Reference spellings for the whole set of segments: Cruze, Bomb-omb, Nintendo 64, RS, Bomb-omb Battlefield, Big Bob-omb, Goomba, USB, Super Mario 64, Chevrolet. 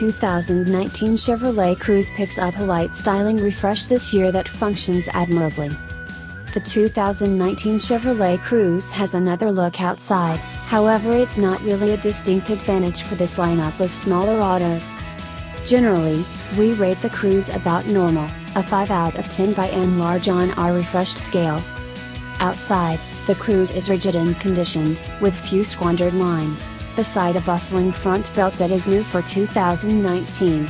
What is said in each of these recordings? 2019 Chevrolet Cruze picks up a light styling refresh this year that functions admirably. The 2019 Chevrolet Cruze has another look outside, however it's not really a distinct advantage for this lineup of smaller autos. Generally, we rate the Cruze about normal, a 5 out of 10 by and large on our refreshed scale. Outside, the Cruze is rigid and conditioned, with few squandered lines, beside a bustling front belt that is new for 2019.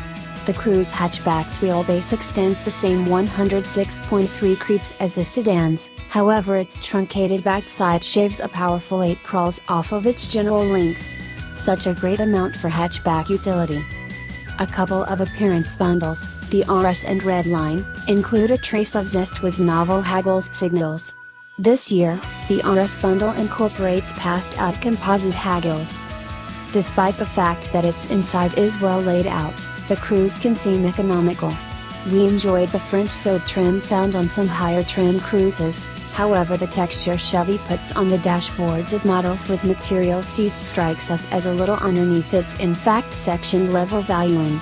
The Cruze hatchback's wheelbase extends the same 106.3 creeps as the sedan's, however its truncated backside shaves a powerful 8 crawls off of its general length. Such a great amount for hatchback utility. A couple of appearance bundles, the RS and Redline, include a trace of zest with novel Hagel's signals. This year, the RS bundle incorporates passed-out composite Hagels. Despite the fact that its inside is well laid out, the Cruze can seem economical. We enjoyed the French soap trim found on some higher trim Cruzes, however the texture Chevy puts on the dashboards of models with material seats strikes us as a little underneath its in fact section level valuing.